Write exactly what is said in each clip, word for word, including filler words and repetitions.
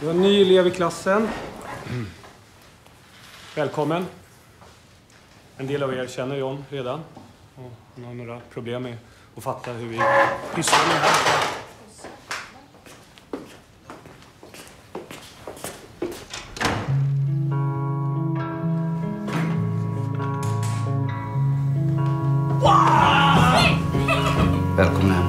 Du är en ny elev i klassen. Välkommen. En del av er känner John redan. Och han har några problem med att fatta hur vi pysslar med här. Välkommen hem.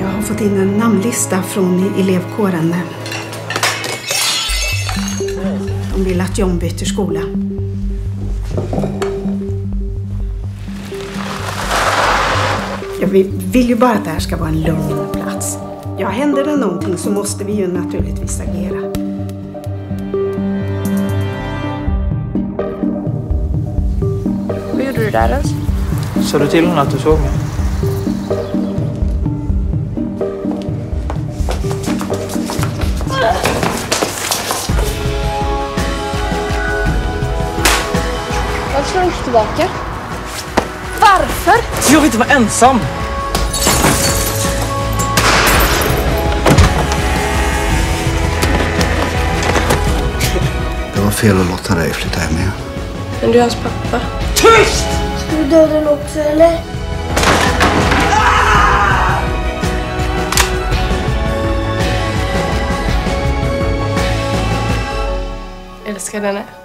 Jag har fått in en namnlista från elevkåren. De vill att John byter skola. Jag vill ju bara att det här ska vara en lugn plats. Ja, händer det någonting så måste vi ju naturligtvis agera. Vad gjorde du där ens? Sa du till hon att du såg mig? Varför slår du inte tillbaka? Varför? Jag vill inte vara ensam! Det var fel att låta dig flytta hem igen. Men du är hans pappa. Tyst! Ska du döda den också, eller? Ah! Älskar den här.